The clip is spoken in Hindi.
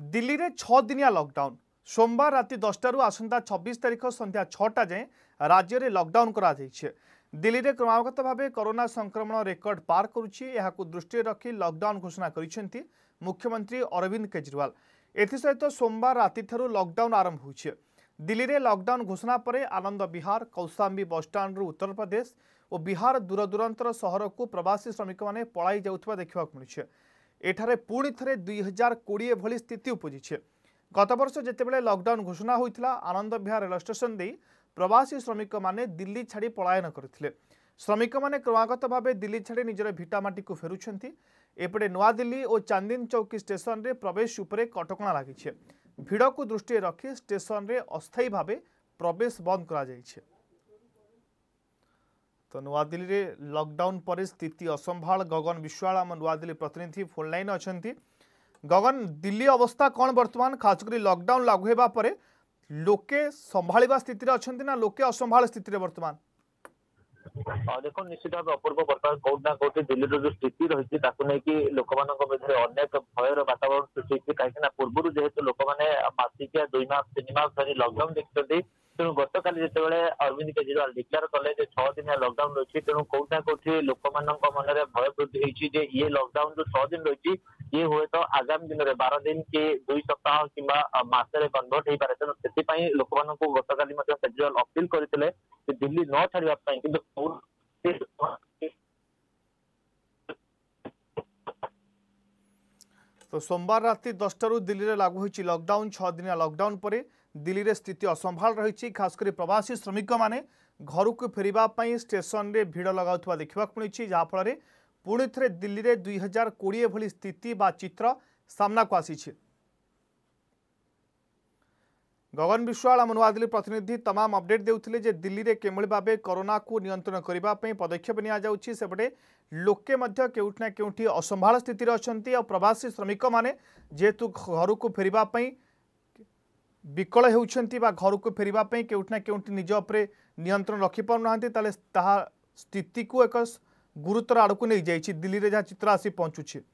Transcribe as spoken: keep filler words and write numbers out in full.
दिल्ली में छह दिनिया लॉकडाउन सोमवार राति दसटू आसंता छब्बीस तारिख संध्या छटा जाए राज्य में लॉकडाउन कर दिल्ली में क्रमागत भाव कोरोना संक्रमण रेकर्ड पार करुच्ची दृष्टि रखी लॉकडाउन घोषणा कर मुख्यमंत्री अरविंद केजरीवाल एसत सोमवार राति लॉकडाउन आरंभ हो दिल्ली में लॉकडाउन घोषणा पर आनंद विहार कौसाम्बी बसस्टाण्ड उत्तर प्रदेश और बिहार दूरदूरांतर सहर को प्रवासी श्रमिक मैंने पलाई जाता देखा मिले एठारे पुणी थे दुई हजार कोड़े भली स्थिति उपजी गत वर्ष जितेबाला लॉकडाउन घोषणा होता आनंद विहार रेल स्टेशन दे प्रवासी श्रमिक मैंने दिल्ली छाड़ी पलायन करते श्रमिक मैंने क्रमागत भाव दिल्ली छाड़ी निजर भिटामाटी को फेरुंट एपटे नुआ दिल्ली और चांदीन चौकी स्टेशन रे प्रवेश उपरे कटकणा लगी भिड़ को दृष्टि रखी स्टेशन रे अस्थायी भाव प्रवेश बंद करा जायछे। तो नुआ दिल्ली रे लॉकडाउन पर स्थिति असंभाल गगन विश्वाल आम नुआ दिल्ली प्रतिनिधि फोन लाइन अछंती। गगन, दिल्ली अवस्था कौन वर्तमान खास करी लॉकडाउन लागू हेबा परे लोके संभाळिबा स्थिति रे अछंती ना लोके असंभाल स्थिति रे वर्तमान? देखो निश्चित भाव अपूर्व बर्तमान कौट ना कौट दिल्ली जो स्थिति रही नहीं लोक मध्य अनेक भयर वातावरण सृष्टि होती कहीं पूर्व जेहतु लोक मैंने मासिकिया दुई मास तीन मास धरी लॉकडाउन देखते तेणु गत काली जिते अरविंद केजरीवाल डिक्लेयर कले छह दिनिया लॉकडाउन रही तेणु कौटा कौटी लोक मन में भय वृद्धि हो ये लॉकडाउन जो छह दिन रही ये हूँ तो आगामी दिन में बारह दिन कि दुई सप्ताह कि मसे कन्वर्ट हो पाए तेणु से लोक मान गत काली केजरीवाल अपील करते दिल्ली न छाड़ापी कि। तो सोमवार राति दसटू दिल्ली में लागू होती लॉकडाउन छह दिनिया लॉकडाउन पर दिल्ली में स्थिति असंभाल रही खासकर प्रवासी श्रमिक मैंने घर को फेरवाई स्टेशन में भिड़ लगा देखा मिली जहाँफल पुणी थे दिल्ली में दुई हजार कोड़े भली स्थिति बा चित्र सामना को आसी। गगन विश्वाल आम नुआदिल्ली प्रतिनिधि तमाम अपडेट देउथिले दिल्ली में केमळि भाबे कोरोना को नियंत्रण करबा पई पदक्षेप निया जाउछि सेबडे लोके मध्य केउठना केउठी असंभाल स्थिति रे अछंती आ प्रवासी श्रमिक माने जेतु घर को फेरबा पई विकल हेउछंती बा घर को फेरबा पई केउठना केउठी निज उपरे नियंत्रण रखि पाउ नहंती ताले ताहा स्थिति को एक गुरुतर आड़ को नै जाइछि दिल्ली रे जहा चित्र आसी पहुँचुछि।